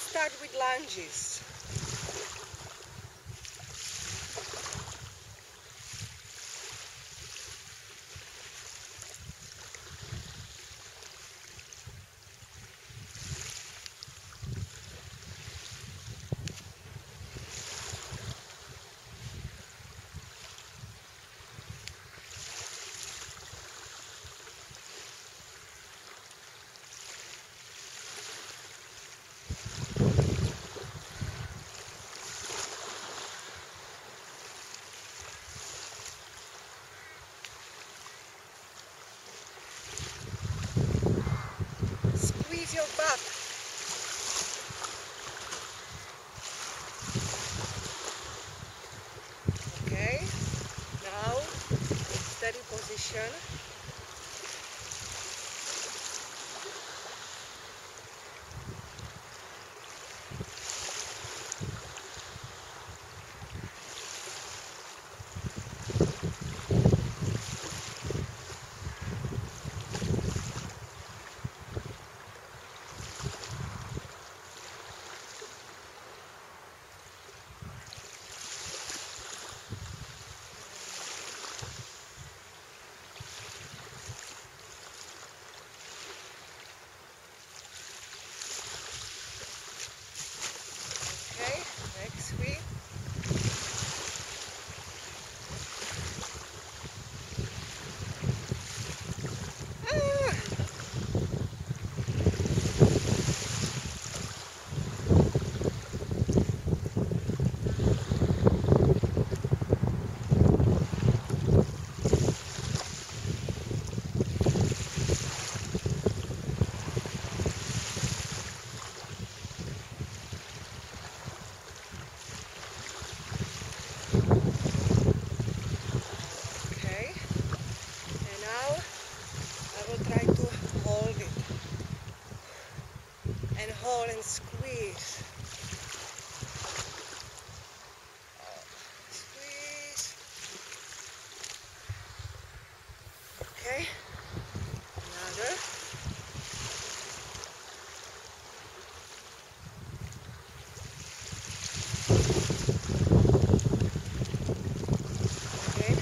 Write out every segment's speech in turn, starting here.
Let's start with lunges. Your back. Okay, now in steady position. And squeeze. Squeeze. Okay. Another. Okay,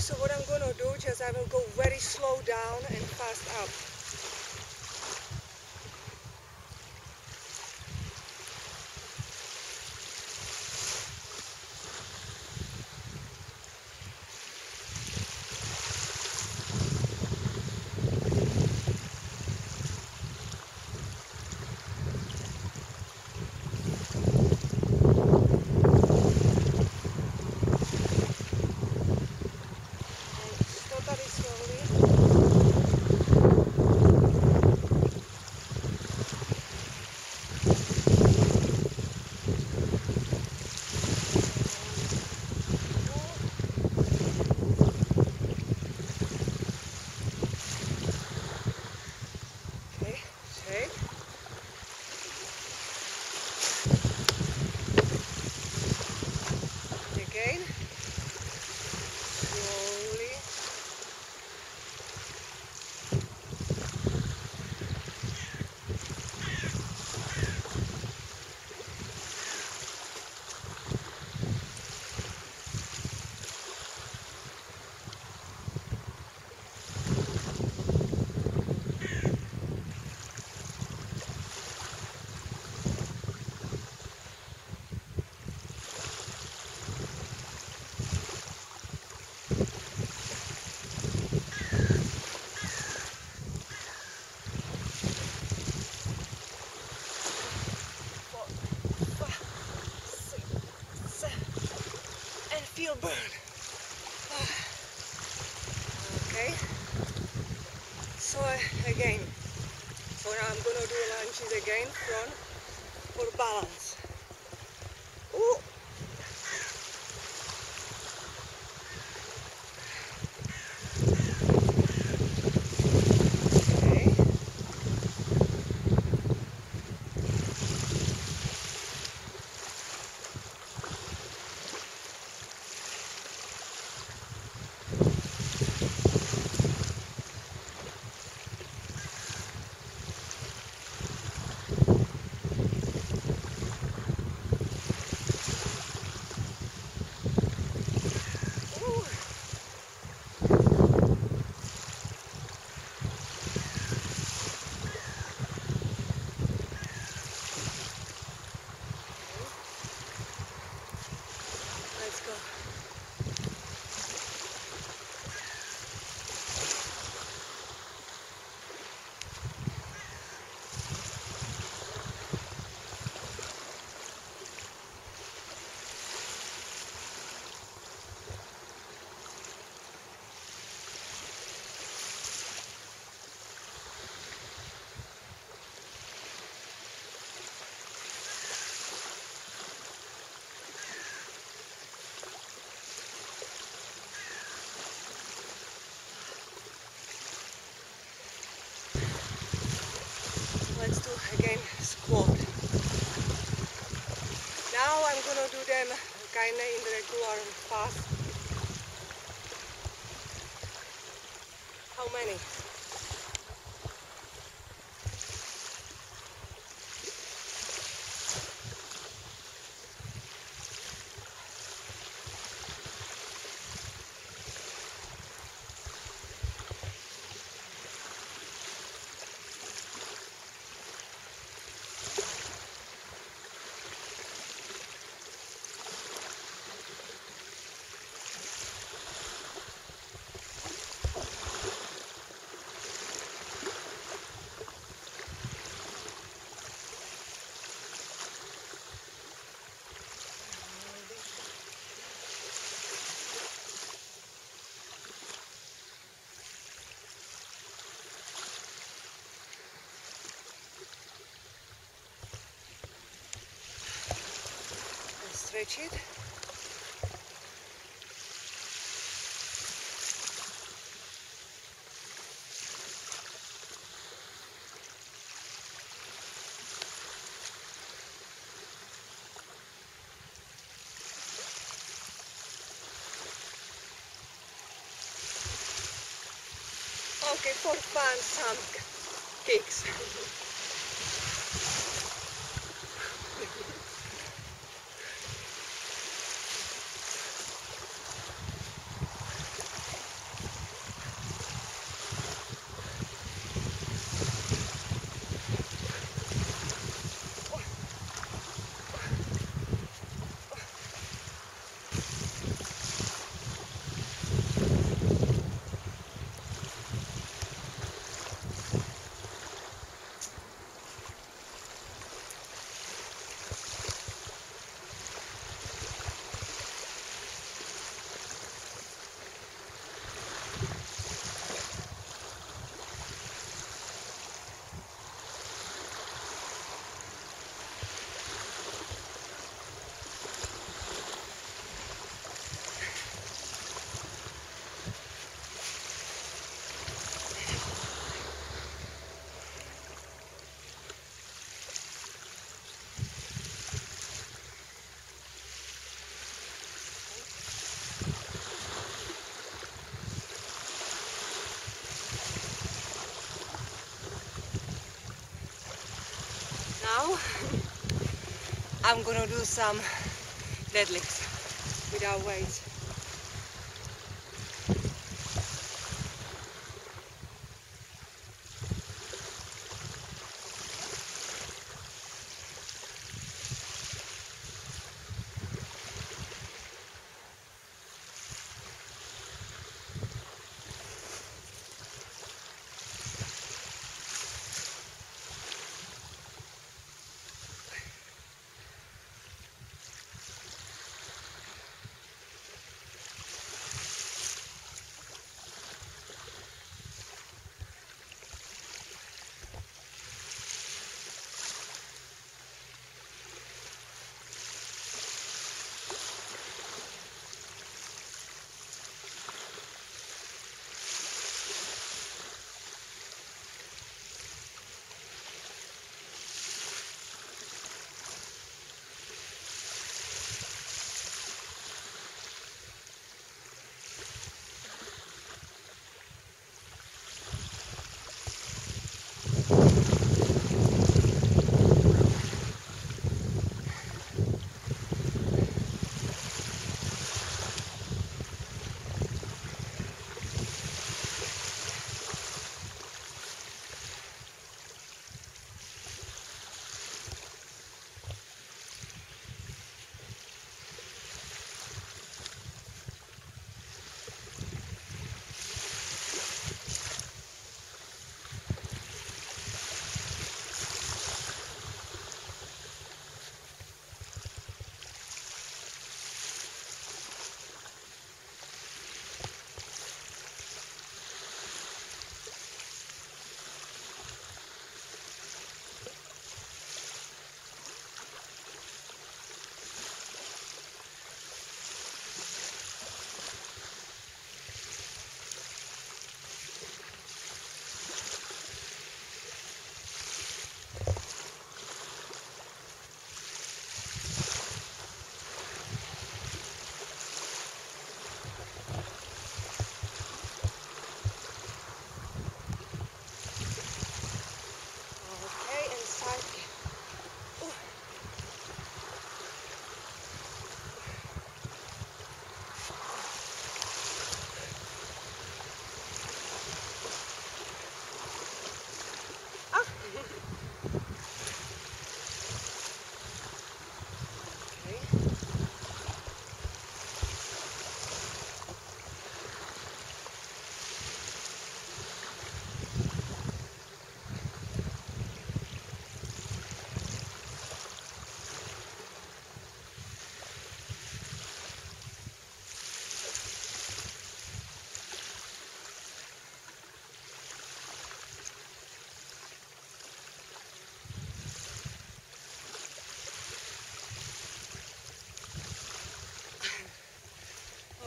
so what I'm going to do is I will go very slow down and fast up. Burn. Okay, so again, so now I'm gonna do lunges again, front for balance. Again, squat. Now I'm gonna do them kinda in the regular path. How many? Stretch it. Okay, for fun, some kicks. I'm gonna do some deadlifts without weights.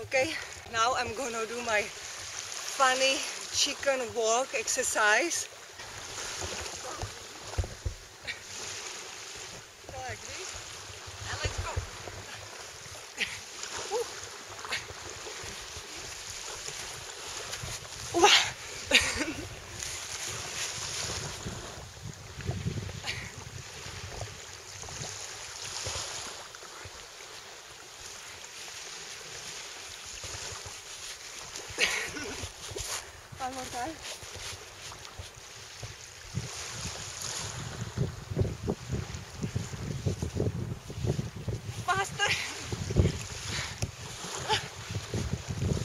Okay, now I'm gonna do my funny chicken walk exercise. Like this. And let's go. One more time. Faster.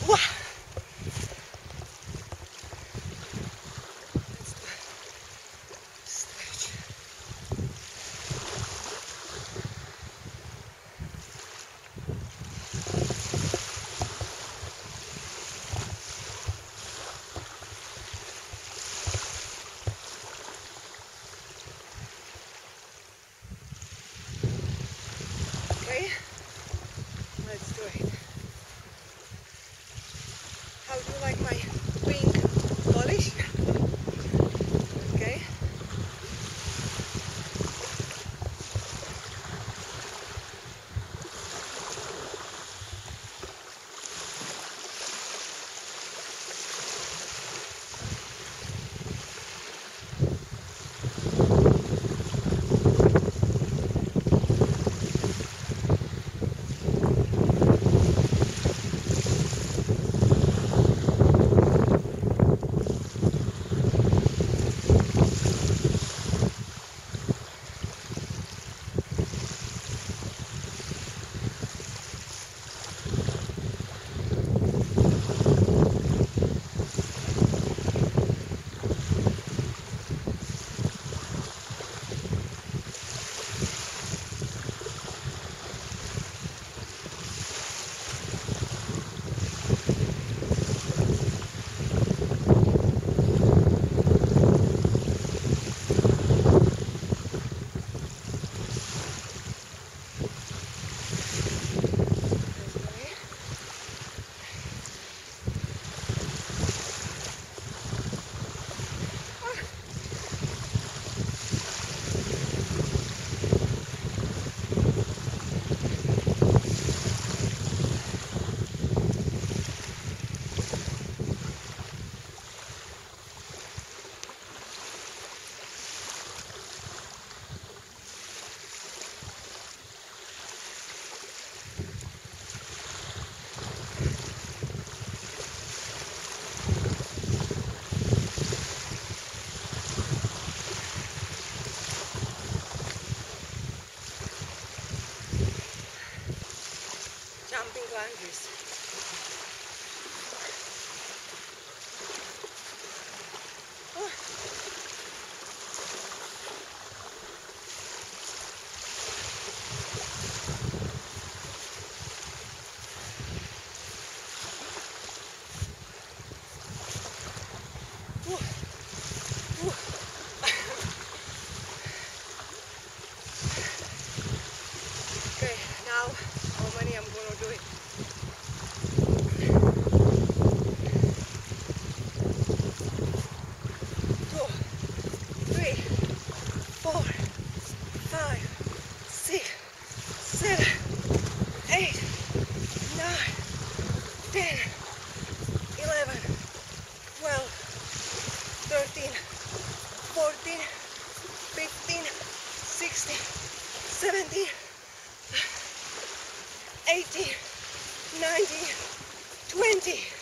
Wow. Stretch. Let's do it. How do you like my pink polish? Okay. Jumping lunges. Okay, now how many I'm gonna do it? $20